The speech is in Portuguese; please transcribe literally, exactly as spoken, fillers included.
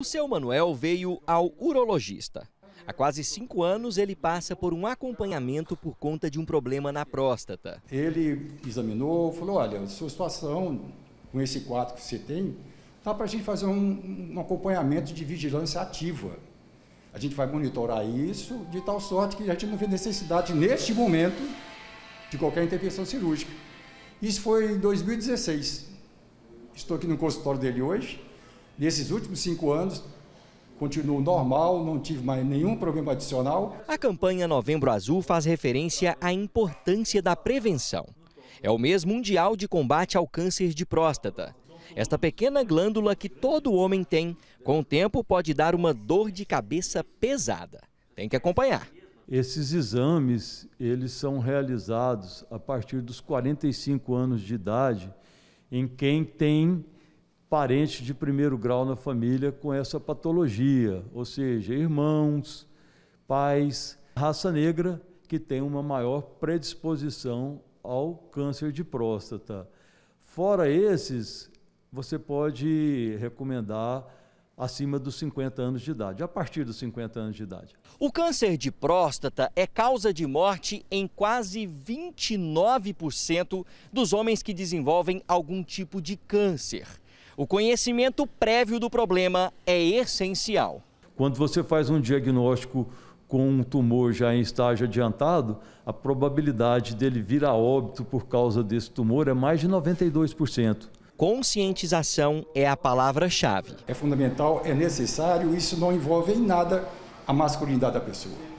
O seu Manuel veio ao urologista. Há quase cinco anos ele passa por um acompanhamento por conta de um problema na próstata. Ele examinou, falou, olha, sua situação com esse quadro que você tem, dá para a gente fazer um, um acompanhamento de vigilância ativa. A gente vai monitorar isso de tal sorte que a gente não vê necessidade neste momento de qualquer intervenção cirúrgica. Isso foi em dois mil e dezesseis. Estou aqui no consultório dele hoje. Nesses últimos cinco anos, continuo normal, não tive mais nenhum problema adicional. A campanha Novembro Azul faz referência à importância da prevenção. É o mês mundial de combate ao câncer de próstata. Esta pequena glândula que todo homem tem, com o tempo pode dar uma dor de cabeça pesada. Tem que acompanhar. Esses exames, eles são realizados a partir dos quarenta e cinco anos de idade, em quem tem parente de primeiro grau na família com essa patologia, ou seja, irmãos, pais, raça negra, que tem uma maior predisposição ao câncer de próstata. Fora esses, você pode recomendar acima dos cinquenta anos de idade, a partir dos cinquenta anos de idade. O câncer de próstata é causa de morte em quase vinte e nove por cento dos homens que desenvolvem algum tipo de câncer. O conhecimento prévio do problema é essencial. Quando você faz um diagnóstico com um tumor já em estágio adiantado, a probabilidade dele vir a óbito por causa desse tumor é mais de noventa e dois por cento. Conscientização é a palavra-chave. É fundamental, é necessário, isso não envolve em nada a masculinidade da pessoa.